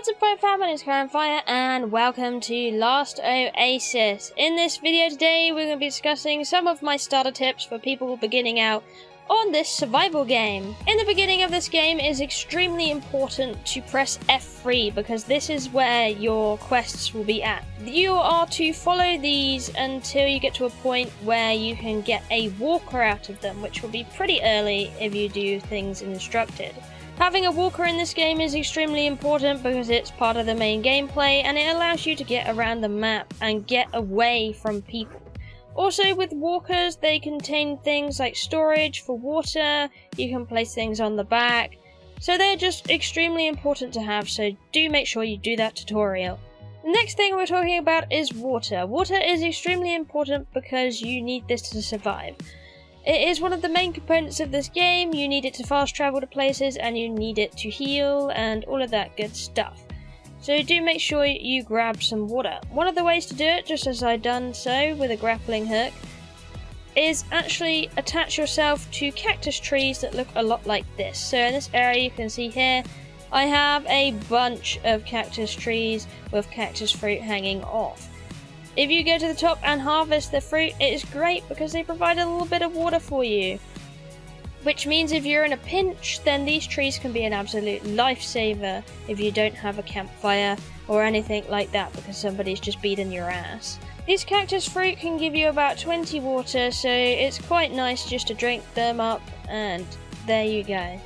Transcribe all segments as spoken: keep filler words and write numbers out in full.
What's up, fam? My name is KiahOnFire, and welcome to Last Oasis. In this video today, we're going to be discussing some of my starter tips for people beginning out on this survival game. In the beginning of this game, it is extremely important to press F three because this is where your quests will be at. You are to follow these until you get to a point where you can get a walker out of them, which will be pretty early if you do things instructed. Having a walker in this game is extremely important because it's part of the main gameplay and it allows you to get around the map and get away from people. Also, with walkers, they contain things like storage for water, you can place things on the back, so they're just extremely important to have, so do make sure you do that tutorial. The next thing we're talking about is water. Water is extremely important because you need this to survive. It is one of the main components of this game. You need it to fast travel to places and you need it to heal and all of that good stuff. So do make sure you grab some water. One of the ways to do it, just as I done so with a grappling hook, is actually attach yourself to cactus trees that look a lot like this. So in this area you can see here, I have a bunch of cactus trees with cactus fruit hanging off. If you go to the top and harvest the fruit, it is great because they provide a little bit of water for you. Which means if you're in a pinch, then these trees can be an absolute lifesaver if you don't have a campfire or anything like that because somebody's just beating your ass. These cactus fruit can give you about twenty water, so it's quite nice just to drink them up, and there you go.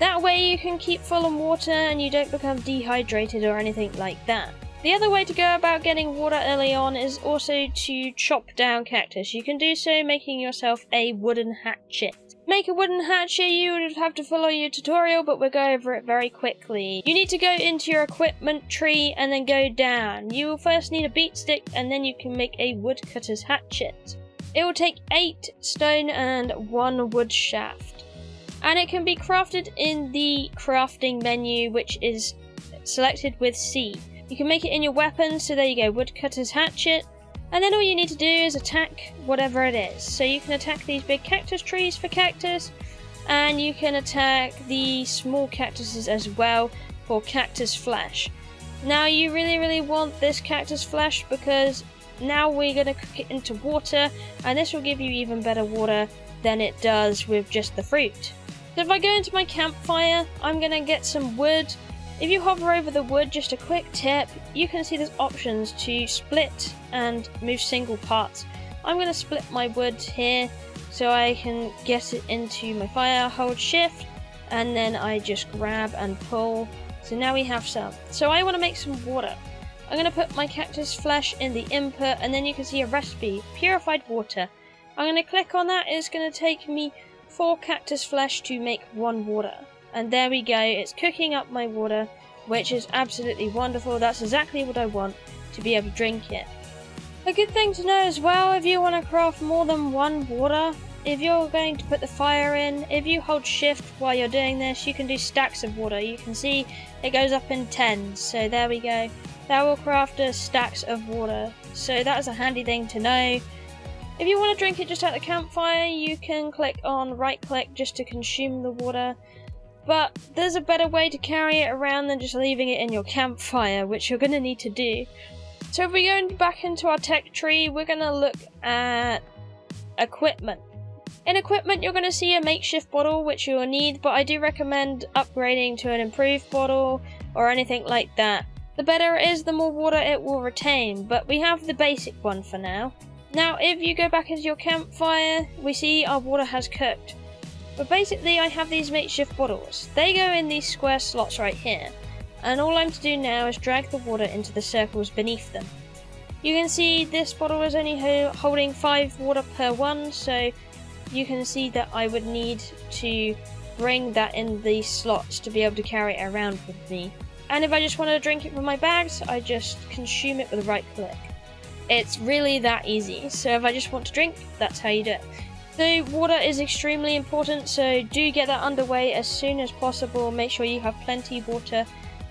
That way you can keep full on water and you don't become dehydrated or anything like that. The other way to go about getting water early on is also to chop down cactus. You can do so making yourself a wooden hatchet. Make a wooden hatchet, you would have to follow your tutorial, but we'll go over it very quickly. You need to go into your equipment tree and then go down. You will first need a beat stick and then you can make a woodcutter's hatchet. It will take eight stone and one wood shaft. And it can be crafted in the crafting menu, which is selected with C. You can make it in your weapon, so there you go, woodcutter's hatchet. And then all you need to do is attack whatever it is. So you can attack these big cactus trees for cactus, and you can attack the small cactuses as well for cactus flesh. Now you really, really want this cactus flesh because now we're going to cook it into water, and this will give you even better water than it does with just the fruit. So if I go into my campfire, I'm going to get some wood. If you hover over the wood, just a quick tip, you can see there's options to split and move single parts. I'm going to split my wood here so I can get it into my fire, hold shift, and then I just grab and pull. So now we have some. So I want to make some water. I'm going to put my cactus flesh in the input and then you can see a recipe, purified water. I'm going to click on that, it's going to take me four cactus flesh to make one water. And there we go, it's cooking up my water, which is absolutely wonderful. That's exactly what I want, to be able to drink it. A good thing to know as well, if you want to craft more than one water, if you're going to put the fire in, if you hold shift while you're doing this, you can do stacks of water. You can see it goes up in tens, so there we go. That will craft us stacks of water, so that is a handy thing to know. If you want to drink it just at the campfire, you can click on right click just to consume the water. But there's a better way to carry it around than just leaving it in your campfire, which you're going to need to do. So if we go back into our tech tree, we're going to look at equipment. In equipment, you're going to see a makeshift bottle, which you'll need, but I do recommend upgrading to an improved bottle or anything like that. The better it is, the more water it will retain, but we have the basic one for now. Now, if you go back into your campfire, we see our water has cooked. But basically I have these makeshift bottles. They go in these square slots right here, and all I'm to do now is drag the water into the circles beneath them. You can see this bottle is only ho holding five water per one, so you can see that I would need to bring that in these slots to be able to carry it around with me. And if I just want to drink it from my bags, I just consume it with a right click. It's really that easy, so if I just want to drink, that's how you do it. So water is extremely important, so do get that underway as soon as possible. Make sure you have plenty of water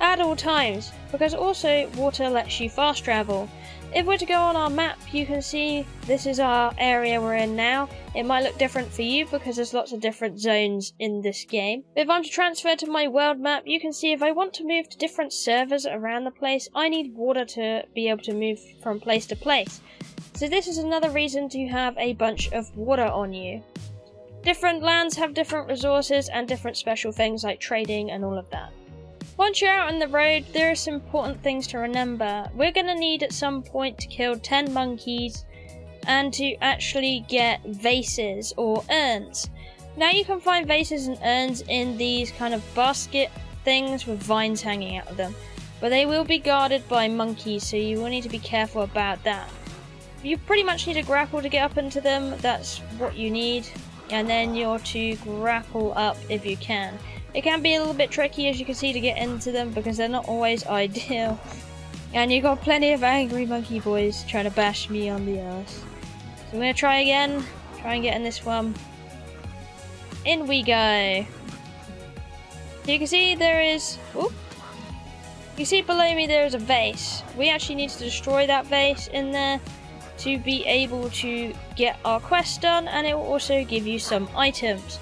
at all times, because also water lets you fast travel. If we're to go on our map, you can see this is our area we're in now. It might look different for you because there's lots of different zones in this game. If I'm to transfer to my world map, you can see if I want to move to different servers around the place, I need water to be able to move from place to place. So this is another reason to have a bunch of water on you. Different lands have different resources and different special things like trading and all of that. Once you're out on the road, there are some important things to remember. We're going to need at some point to kill ten monkeys and to actually get vases or urns. Now you can find vases and urns in these kind of basket things with vines hanging out of them, but they will be guarded by monkeys, so you will need to be careful about that. You pretty much need a grapple to get up into them, that's what you need, and then you're to grapple up if you can. It can be a little bit tricky, as you can see, to get into them because they're not always ideal. And you've got plenty of angry monkey boys trying to bash me on the ass. So I'm going to try again. Try and get in this one. In we go. So you can see there is... Ooh, you can see below me there is a vase. We actually need to destroy that vase in there to be able to get our quest done. And it will also give you some items.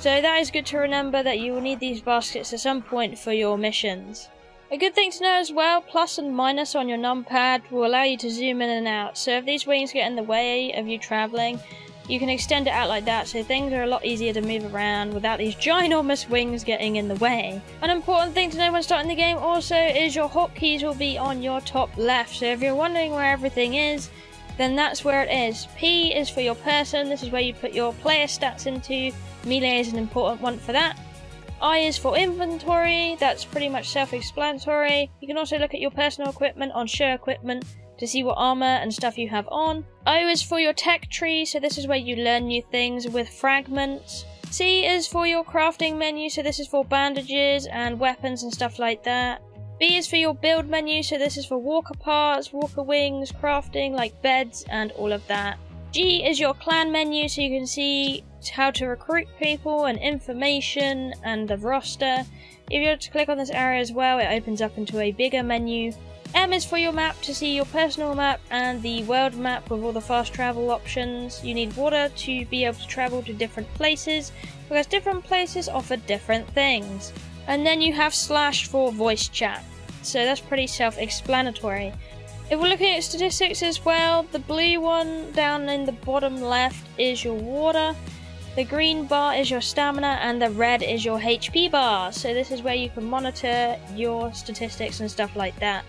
So that is good to remember, that you will need these baskets at some point for your missions. A good thing to know as well, plus and minus on your numpad will allow you to zoom in and out. So if these wings get in the way of you travelling, you can extend it out like that, so things are a lot easier to move around without these ginormous wings getting in the way. An important thing to know when starting the game also is your hotkeys will be on your top left. So if you're wondering where everything is, then that's where it is. P is for your person, this is where you put your player stats into. Melee is an important one for that. I is for inventory, that's pretty much self-explanatory. You can also look at your personal equipment on show equipment to see what armor and stuff you have on. O is for your tech tree, so this is where you learn new things with fragments. C is for your crafting menu, so this is for bandages and weapons and stuff like that. B is for your build menu, so this is for walker parts, walker wings, crafting like beds and all of that. G is your clan menu, so you can see how to recruit people and information and the roster. If you were to click on this area as well, it opens up into a bigger menu. M is for your map, to see your personal map and the world map with all the fast travel options. You need water to be able to travel to different places, because different places offer different things. And then you have slash for voice chat, so that's pretty self-explanatory. If we're looking at statistics as well, the blue one down in the bottom left is your water, the green bar is your stamina, and the red is your H P bar. So this is where you can monitor your statistics and stuff like that.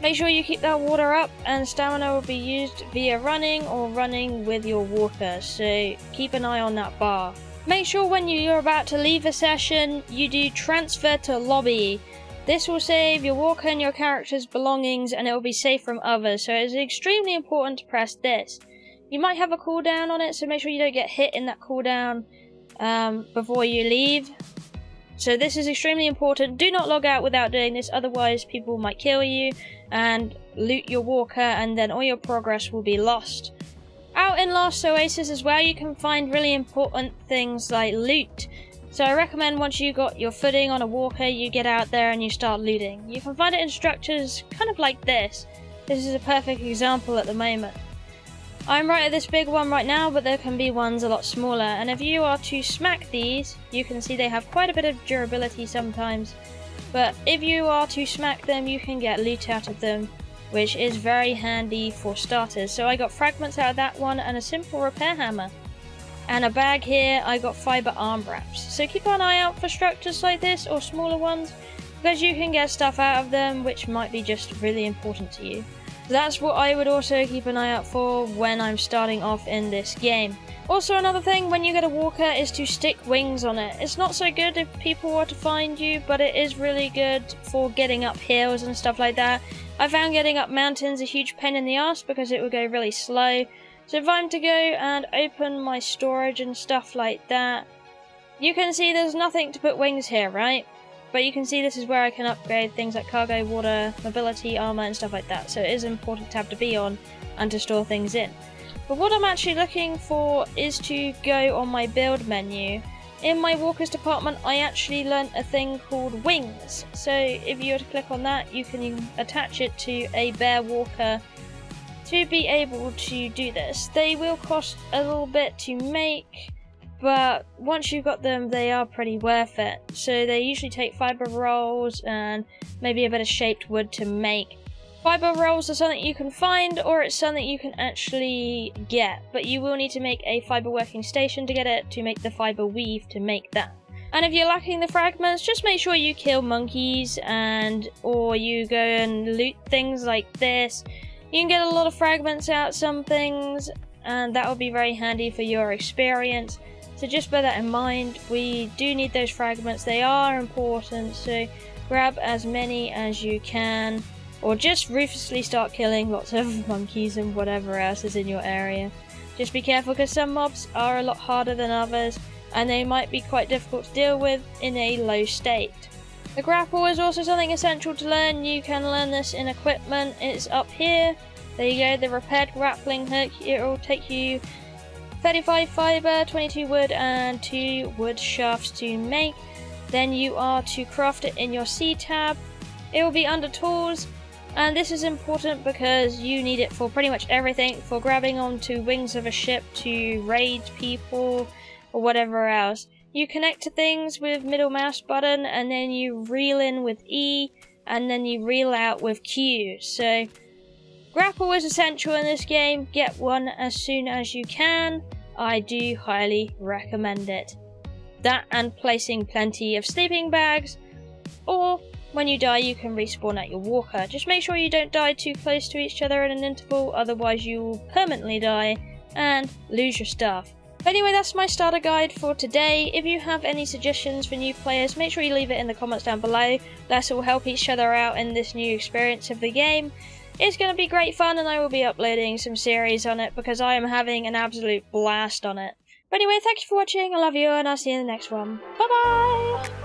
Make sure you keep that water up, and stamina will be used via running or running with your walker, so keep an eye on that bar. Make sure when you're about to leave a session, you do transfer to lobby. This will save your walker and your character's belongings, and it will be safe from others, so it is extremely important to press this. You might have a cooldown on it, so make sure you don't get hit in that cooldown um, before you leave. So this is extremely important. Do not log out without doing this, otherwise people might kill you and loot your walker, and then all your progress will be lost. Out in Last Oasis as well, you can find really important things like loot. So I recommend once you got your footing on a walker, you get out there and you start looting. You can find it in structures kind of like this. This is a perfect example at the moment. I'm right at this big one right now, but there can be ones a lot smaller. And if you are to smack these, you can see they have quite a bit of durability sometimes. But if you are to smack them, you can get loot out of them, which is very handy for starters. So I got fragments out of that one and a simple repair hammer. And a bag here, I got fibre arm wraps. So keep an eye out for structures like this or smaller ones, because you can get stuff out of them which might be just really important to you. That's what I would also keep an eye out for when I'm starting off in this game. Also, another thing when you get a walker is to stick wings on it. It's not so good if people were to find you, but it is really good for getting up hills and stuff like that. I found getting up mountains a huge pain in the ass because it would go really slow. So if I'm to go and open my storage and stuff like that, you can see there's nothing to put wings here, right? But you can see this is where I can upgrade things like cargo, water, mobility, armor and stuff like that. So it is an important tab to be on and to store things in. But what I'm actually looking for is to go on my build menu. in my Walker's department, I actually learnt a thing called wings. So if you were to click on that, you can attach it to a bear walker to be able to do this. They will cost a little bit to make, but once you've got them, they are pretty worth it. So they usually take fibre rolls and maybe a bit of shaped wood to make. Fibre rolls are something you can find, or it's something you can actually get, but you will need to make a fibre working station to get it, to make the fibre weave to make that. And if you're lacking the fragments, just make sure you kill monkeys and or you go and loot things like this. You can get a lot of fragments out some things, and that will be very handy for your experience. So just bear that in mind, we do need those fragments, they are important, so grab as many as you can. Or just ruthlessly start killing lots of monkeys and whatever else is in your area. Just be careful because some mobs are a lot harder than others and they might be quite difficult to deal with in a low state. The grapple is also something essential to learn. You can learn this in equipment. It's up here. There you go, the repaired grappling hook. It will take you thirty-five fibre, twenty-two wood and two wood shafts to make. Then you are to craft it in your C tab. It will be under tools. And this is important because you need it for pretty much everything, for grabbing onto wings of a ship to raid people or whatever else. You connect to things with middle mouse button and then you reel in with E and then you reel out with Q. So grapple is essential in this game. Get one as soon as you can. I do highly recommend it. That and placing plenty of sleeping bags, or when you die, you can respawn at your walker. Just make sure you don't die too close to each other at an interval, otherwise you will permanently die and lose your stuff. But anyway, that's my starter guide for today. If you have any suggestions for new players, make sure you leave it in the comments down below. Let's all help each other out in this new experience of the game. It's going to be great fun and I will be uploading some series on it because I am having an absolute blast on it. But anyway, thank you for watching, I love you and I'll see you in the next one. Bye bye!